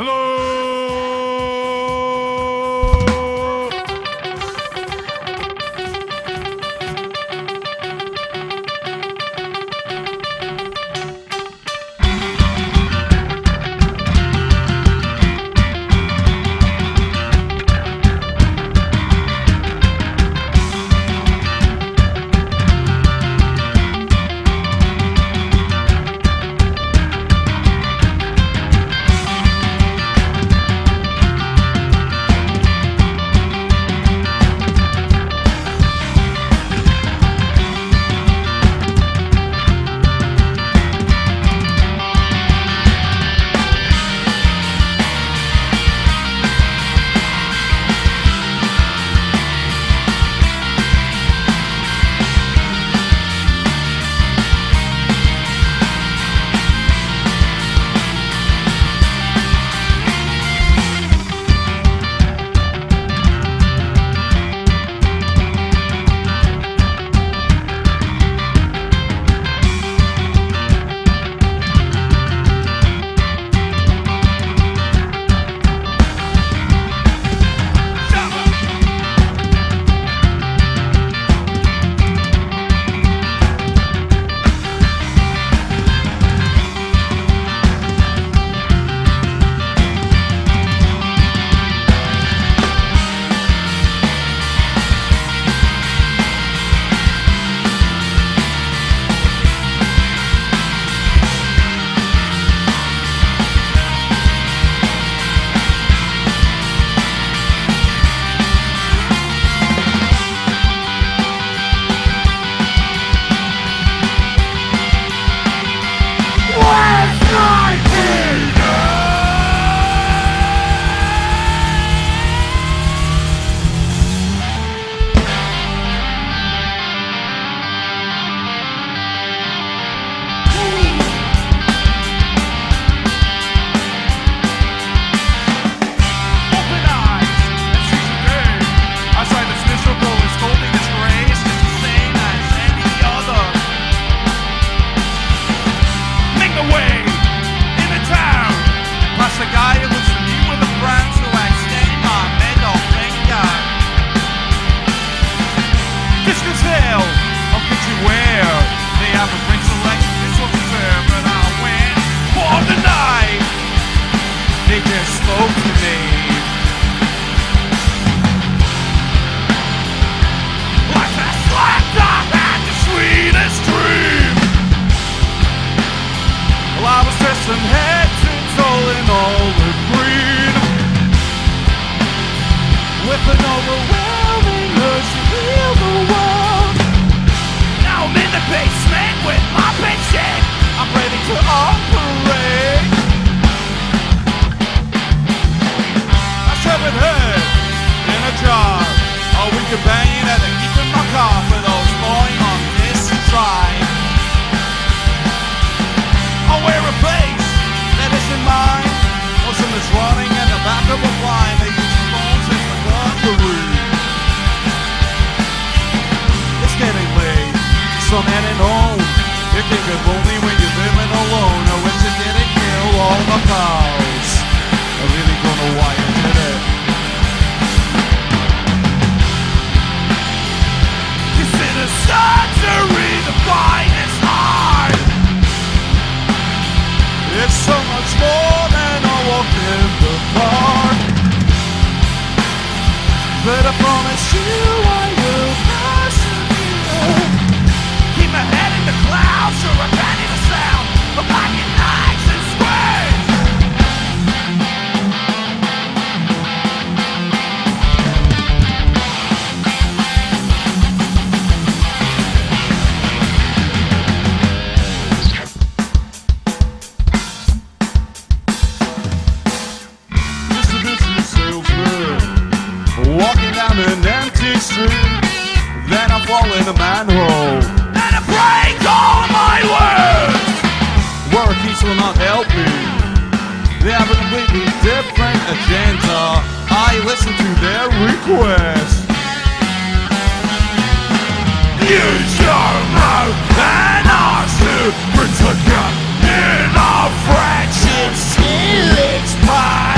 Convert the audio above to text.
Hello! Took up in our fractured skeleton.